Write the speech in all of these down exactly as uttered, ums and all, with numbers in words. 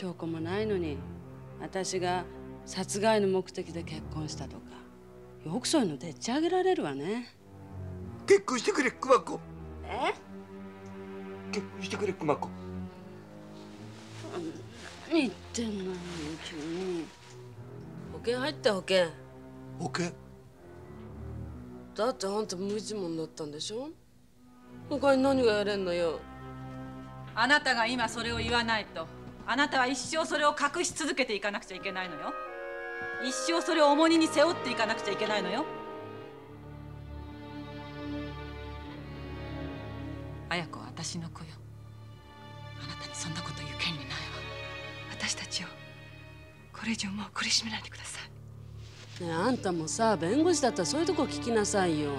証拠もないのに私が殺害の目的で結婚したとか、よくそういうのでっち上げられるわね。結婚してくれ熊子。え？結婚してくれ熊子。何言ってんのよ急に。保険入った保険。保険？だってあんた無一文だったんでしょ。他に何がやれんのよ。あなたが今それを言わないと、あなたは一生それを隠し続けていかなくちゃいけないのよ。一生それを重荷に背負っていかなくちゃいけないのよ。綾子は私の子よ。あなたにそんなこと言う権利ないわ。私たちをこれ以上もう苦しめないでください。ねえ、あんたもさ、弁護士だったらそういうとこ聞きなさいよ。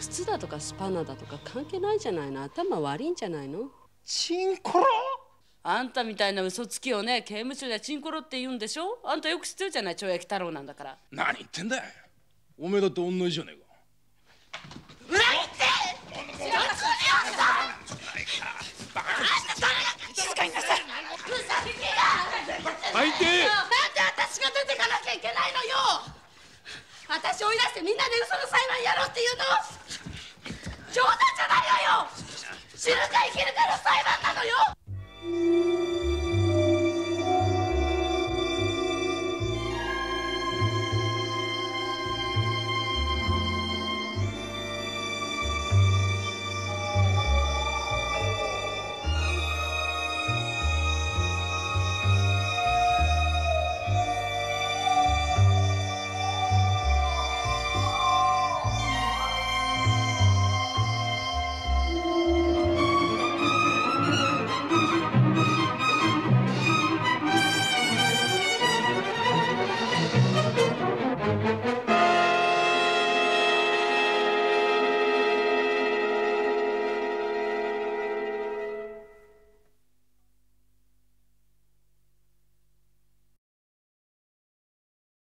靴だとかスパナだとか関係ないじゃないの。頭悪いんじゃないの。チンコロ？あんたみたいな嘘つきをね、刑務所でチンコロって言うんでしょ。あんたよく知ってるじゃない、懲役太郎なんだから。何言ってんだよ、おめえだって同じじゃねえか。裏切って！違う！バカな静かになさい。うさぎが！なんで私が出てかなきゃいけないのよ。私追い出してみんなで嘘の裁判やろうっていうの？冗談じゃないのよ。死ぬか生きるかの裁判なのよ。